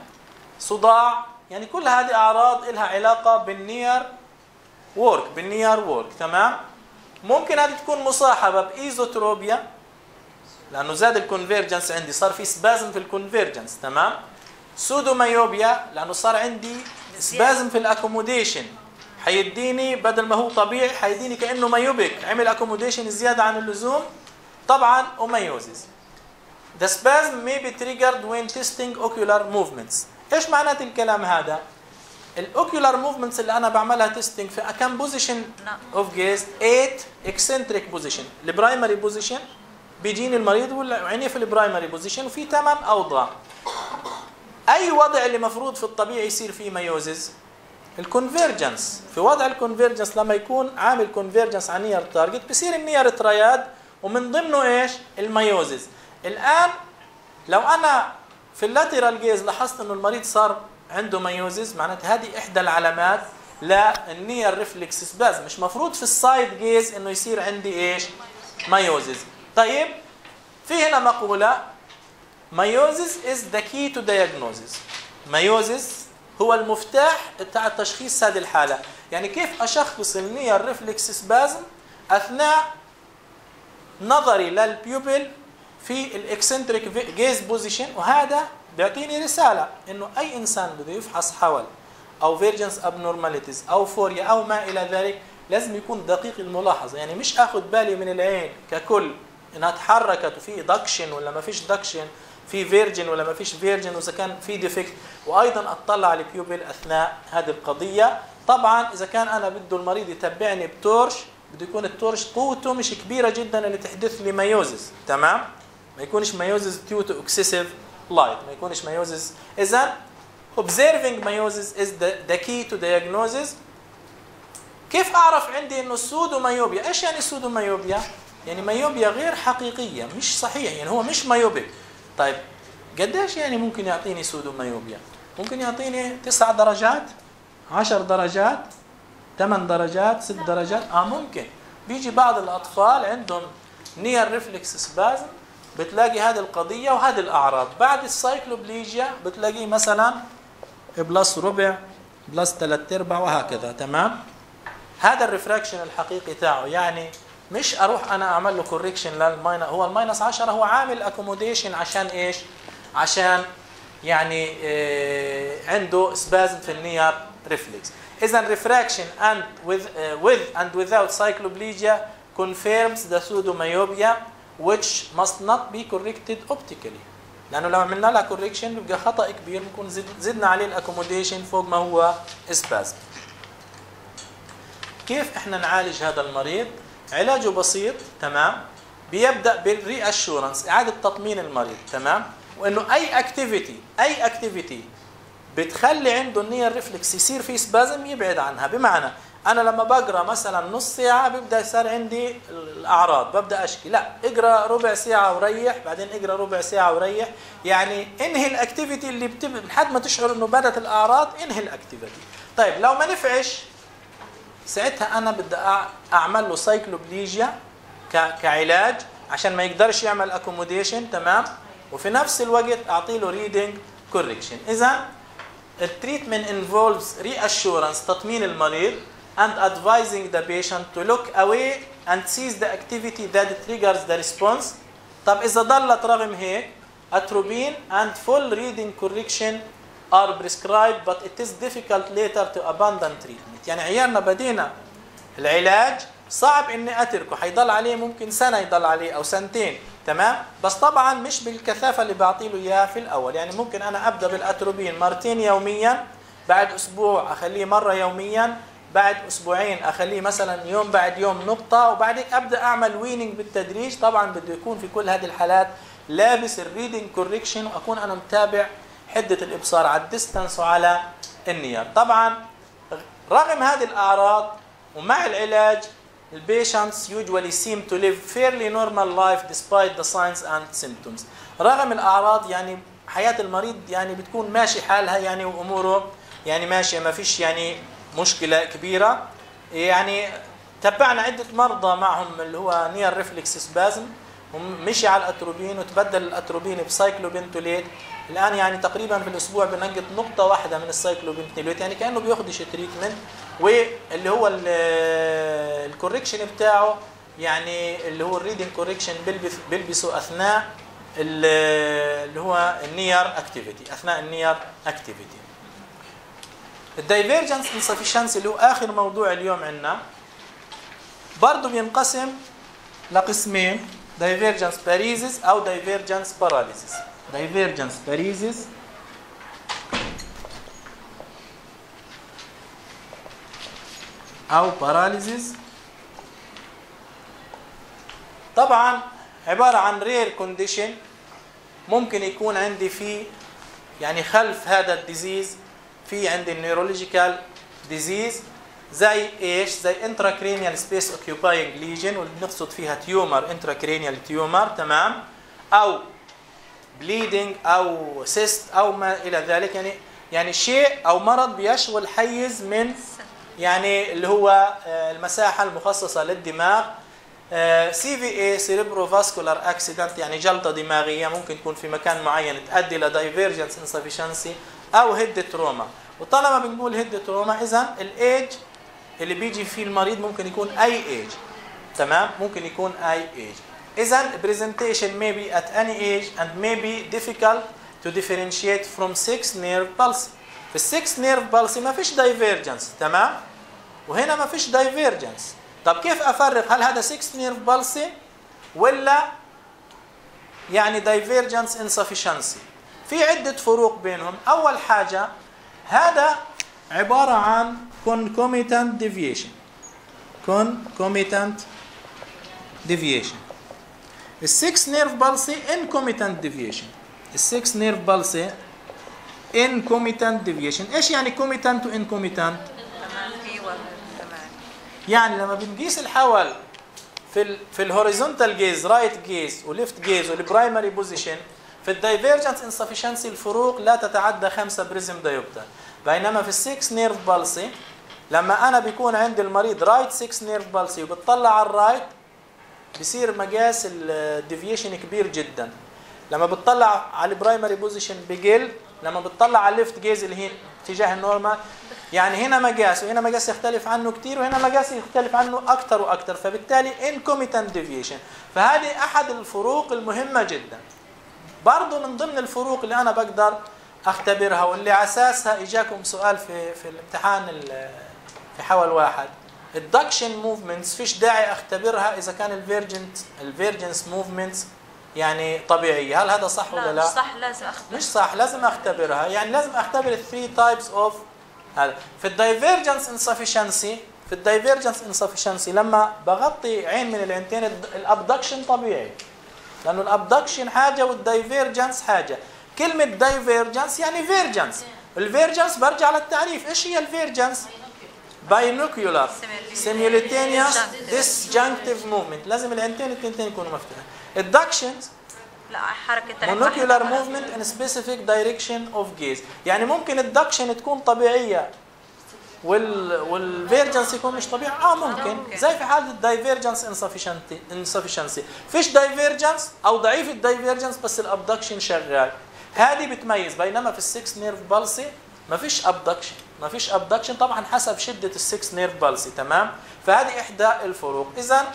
صداع، يعني كل هذه اعراض لها علاقة بالنير وورك، بالنير وورك، تمام؟ ممكن هذه تكون مصاحبة بايزوتروبيا لانه زاد الكونفيرجنس عندي، صار في سبازم في الكونفيرجنس، تمام؟ سودومايوبيا لانه صار عندي سبازم في الاكوموديشن، حيديني بدل ما هو طبيعي حيديني كانه مايوبيك، عمل اكوموديشن زياده عن اللزوم طبعا. وميوزيس the spasm may be triggered when testing ocular movements. ايش معنات الكلام هذا؟ الاوكيولار موفمنتس اللي انا بعملها تيستنج في كم بوزيشن اوف جيز؟ ثمانية اكسنتريك بوزيشن. البرايمري بوزيشن بيجيني المريض وعينيه في البرايمري بوزيشن وفي ثمان اوضاع. اي وضع اللي مفروض في الطبيعي يصير فيه ميوزيس؟ الكونفيرجنس. في وضع الكونفيرجنس لما يكون عامل كونفيرجنس على نير تارجت بصير النير ترياد ومن ضمنه ايش؟ الميوزيس. الان لو انا في اللاترال جيز لاحظت انه المريض صار عنده ميوزيس معناتها هذه احدى العلامات للنير ريفلكس سبازم. مش مفروض في السايد جيز انه يصير عندي ايش؟ ميوزيس. طيب في هنا مقوله ميوزيس is the key to diagnosis. ميوزيس هو المفتاح بتاع تشخيص هذه الحاله. يعني كيف اشخص النير ريفلكس سبازم اثناء نظري للبيوبل في الاكسنتريك جيز بوزيشن؟ وهذا بيعطيني رساله انه اي انسان بده يفحص حول او فيرجنس ابنورماليتيز او فوريا او ما الى ذلك لازم يكون دقيق الملاحظه. يعني مش اخذ بالي من العين ككل انها تحركت وفي دكشن ولا ما فيش دكشن، في فيرجن ولا ما فيش فيرجن، واذا كان في ديفكت، وايضا اطلع على البيوبل اثناء هذه القضيه. طبعا اذا كان انا بده المريض يتبعني بتورش بده يكون التورش قوته مش كبيره جدا اللي تحدث لي ميوزيس، تمام؟ ما يكونش ميوزيس due to excessive light، ما يكونش ميوزيس. إذا observing meiosis is the key to diagnosis. كيف أعرف عندي إنه السودومايوبيا؟ إيش يعني السودومايوبيا؟ يعني مايوبيا غير حقيقية، مش صحيح، يعني هو مش مايوبيك. طيب قديش يعني ممكن يعطيني سودومايوبيا؟ ممكن يعطيني تسع درجات، عشر درجات، ثمان درجات، ست درجات، آه ممكن. بيجي بعض الأطفال عندهم نير ريفلكس سبازم بتلاقي هذه القضية وهذه الأعراض. بعد السايكلوبليجيا بتلاقيه مثلا بلس ربع، بلس ثلاث أرباع، وهكذا، تمام؟ هذا الريفراكشن الحقيقي تاعه، يعني مش أروح أنا أعمل له كوريكشن للماينس. هو الماينس عشرة هو عامل أكوموديشن عشان إيش؟ عشان يعني إيه عنده سبازم في النير ريفلكس. إذا الريفراكشن and with uh, with and without cycloplegia confirms the pseudomyopia which must not be corrected optically. لأنه لو عملنا لها كوريكشن بيبقى خطأ كبير، بنكون زد زدنا عليه الأكوموديشن فوق ما هو سبازم. كيف إحنا نعالج هذا المريض؟ علاجه بسيط، تمام؟ بيبدأ بالري أشورنس، إعادة تطمين المريض، تمام؟ وإنه أي أكتيفيتي، أي أكتيفيتي بتخلي عنده النير ريفلكس يصير فيه سبازم يبعد عنها. بمعنى انا لما بقرا مثلا نص ساعه ببدا يصير عندي الاعراض ببدا اشكي، لا اقرا ربع ساعه وريح، بعدين اقرا ربع ساعه وريح، يعني انهي الاكتيفيتي اللي لحد ما تشعر انه بدات الاعراض، انهي الاكتيفيتي. طيب لو ما نفعش ساعتها انا بدي اعمل له سايكلوبليجيا كعلاج عشان ما يقدرش يعمل اكوموديشن، تمام، وفي نفس الوقت اعطي له ريدنج كوركشن. اذا التريتمنت انفولفز ري اشورنس، تطمين المريض، and advising the patient to look away and cease the activity that triggers the response. طب إذا ضلت رغم هيك، atropine and full reading correction are prescribed but it is difficult later to abandon treatment. يعني عيالنا بدينا العلاج صعب إني أتركه، حيضل عليه ممكن سنة يضل عليه أو سنتين، تمام، بس طبعا مش بالكثافة اللي بعطي له إياها في الأول. يعني ممكن أنا أبدأ بالأتروبين مرتين يوميا، بعد أسبوع أخليه مرة يوميا، بعد أسبوعين أخليه مثلا يوم بعد يوم نقطة، وبعدين أبدأ أعمل ويننج بالتدريج. طبعا بده يكون في كل هذه الحالات لابس الريدنج كوريكشن، وأكون أنا متابع حدة الإبصار على الديستانس وعلى النير. طبعا رغم هذه الأعراض ومع العلاج البيشنتس usually seem to live fairly normal life despite the signs and symptoms. رغم الأعراض يعني حياة المريض يعني بتكون ماشي حالها يعني، وأموره يعني ماشية، ما فيش يعني مشكلة كبيرة. يعني تبعنا عدة مرضى معهم اللي هو نير ريفلكس سبازم، ومشي على الأتروبين وتبدل الأتروبين بسايكلوبنتوليت، الآن يعني تقريبا في الأسبوع بنقط نقطة واحدة من السايكلوبنتوليت، يعني كأنه بياخدش تريتمنت، واللي هو الكوريكشن بتاعه يعني اللي هو الريدنج كوريكشن بيلبسه أثناء اللي هو النير أكتيفيتي، أثناء النير أكتيفيتي. الدايفيرجنس انسفيشنسي اللي هو آخر موضوع اليوم عندنا، برضه بينقسم لقسمين، دايفيرجنس باريزيس أو دايفيرجنس باراليزيس. دايفيرجنس باريزيس أو باراليزيس طبعا عبارة عن رير كونديشن ممكن يكون عندي فيه يعني خلف هذا الديزيز في عندي النيورولوجيكال ديزيز، زي ايش؟ زي انتراكرينيال سبيس اوكيوباينج ليجن واللي بنقصد فيها تيومر، انتراكرينيال تيومر، تمام، او بليدنج او سيست او ما الى ذلك، يعني يعني شيء او مرض بيشغل حيز من يعني اللي هو المساحه المخصصه للدماغ. سي في اي سيريبرو فاسكولار اكسيدنت، يعني جلطه دماغيه ممكن تكون في مكان معين تؤدي لدايفيرجنس انسفيشنسي او هيد تروما. وطالما بنقول هيد تروما اذا الايج اللي بيجي فيه المريض ممكن يكون اي ايج، تمام، ممكن يكون اي ايج. اذا presentation may be at any age and may be difficult to differentiate from sixth nerve palsy. في السكس نيرف بالسي ما فيش دايفيرجنس، تمام، وهنا ما فيش دايفيرجنس. طب كيف افرق هل هذا سكس نيرف بالسي ولا يعني دايفيرجنس انسفيشنسي؟ في عدة فروق بينهم. أول حاجة هذا عبارة عن concomitant deviation. concomitant deviation. السكس نيرف بالسي incomitant deviation. السكس نيرف بالسي incomitant deviation. إيش يعني comitant to incomitant؟ يعني لما بنقيس الحول في ال في الهوريزونتال جيز، رايت جيز وليفت جيز والبرايمري بوزيشن، في الدايفيرجنس انسفيشنسي الفروق لا تتعدى خمسة بريزم دايوبتر، بينما في السكس نيرف بالسي لما أنا بيكون عند المريض رايت سكس نيرف بالسي وبتطلع على الرايت بصير مقاس الديفيشن كبير جدا، لما بتطلع على البرايمري بوزيشن بقل، لما بتطلع على الليفت جيز اللي هي اتجاه النورمال، يعني هنا مقاس وهنا مقاس يختلف عنه كتير، وهنا مقاس يختلف عنه أكتر وأكتر، فبالتالي انكوميتنت ديفيشن. فهذه أحد الفروق المهمة جدا. برضه من ضمن الفروق اللي أنا بقدر أختبرها واللي على أساسها إجاكم سؤال في في الامتحان في حول واحد، الدكشن موفمنتس فيش داعي أختبرها إذا كان الفيرجنت الفيرجنس موفمنتس يعني طبيعية. هل هذا صح لا ولا لا؟ مش صح، لازم أختبرها. مش صح، لازم أختبرها، يعني لازم أختبر الثري تايبس أوف هذا. في الدايفيرجنس انسفيشنسي في الدايفيرجنس انسفيشنسي لما بغطي عين من العينتين الأبدكشن طبيعي، لأنه الابدكشن حاجة والدايفيرجنس حاجة. كلمة دايفيرجنس يعني فيرجنس، الفيرجنس برجع للتعريف، ايش هي الفيرجنس؟ باينوكيولار سيمولتينيوس ديسجنكتيف موفمنت، لازم العينتين التنتين يكونوا مفتوحين. الدكشنز لا حركه مونوكيولار موفمنت ان سبيسيفيك دايركشن اوف جيز، يعني ممكن الدكشن تكون طبيعيه وال والفيرجنس يكون مش طبيعي، اه ممكن زي في حاله الدايفيرجنس انسفشنتي انسفشنسي، فيش دايفيرجنس او ضعيف الدايفيرجنس بس الابدكشن شغال، هذه بتميز. بينما في السكس نيرف بالسي ما فيش ابدكشن، ما فيش ابدكشن طبعا حسب شده السكس نيرف بالسي، تمام؟ فهذه احدى الفروق. اذا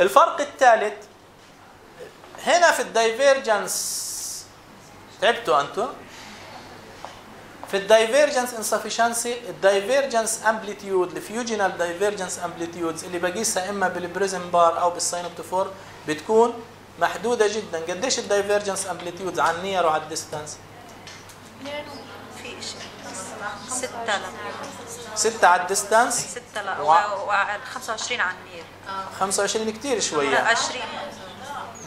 الفرق الثالث هنا في الدايفيرجنس، تعبتوا انتم؟ في الدايفيرجنس انسفشنسي الدايفيرجنس امبليتيود الفيوجنال دايفيرجنس امبليتيودز اللي بقيسها اما بالبريزم بار او بالساينوبتوفور بتكون محدوده جدا. قديش الدايفيرجنس امبليتيودز على النير وعلى الديستانس؟ في شيء ستة لا ستة على الديستانس ستة لا وخمسة وعشرين على النير. خمسة وعشرين كثير شويه، عشرين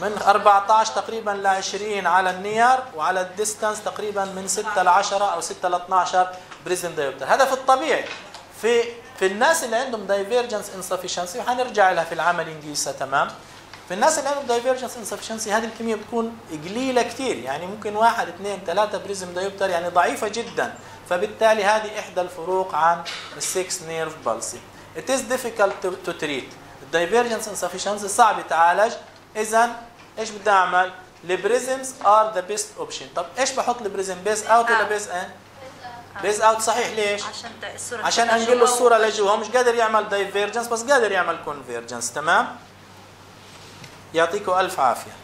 من أربعة عشر تقريبا ل عشرين على النير، وعلى الديستانس تقريبا من ستة ل عشرة او ستة ل اثني عشر بريزم دايوبتر. هذا في الطبيعي. في في الناس اللي عندهم دايفيرجنس انسفشنسي وحنرجع لها في العمل نقيسها، تمام؟ في الناس اللي عندهم دايفيرجنس انسفشنسي هذه الكميه بتكون قليله كثير، يعني ممكن واحد اثنين ثلاثه بريزم دايوبتر، يعني ضعيفه جدا، فبالتالي هذه احدى الفروق عن السكس نيرف بالسي. It is difficult to, to treat. الدايفيرجنس انسفشنسي صعب يتعالج. اذا ايش بدي اعمل؟ البريزمز ار ذا بيست اوبشن. طب ايش بحط البريزم؟ بيز اوت ولا بيز ان؟ بيز اوت. صحيح. ليش؟ عشان الصوره عشان انقل له الصوره لجوا، مش قادر يعمل دايفيرجنس بس قادر يعمل كونفيرجنس، تمام؟ يعطيكم الف عافيه.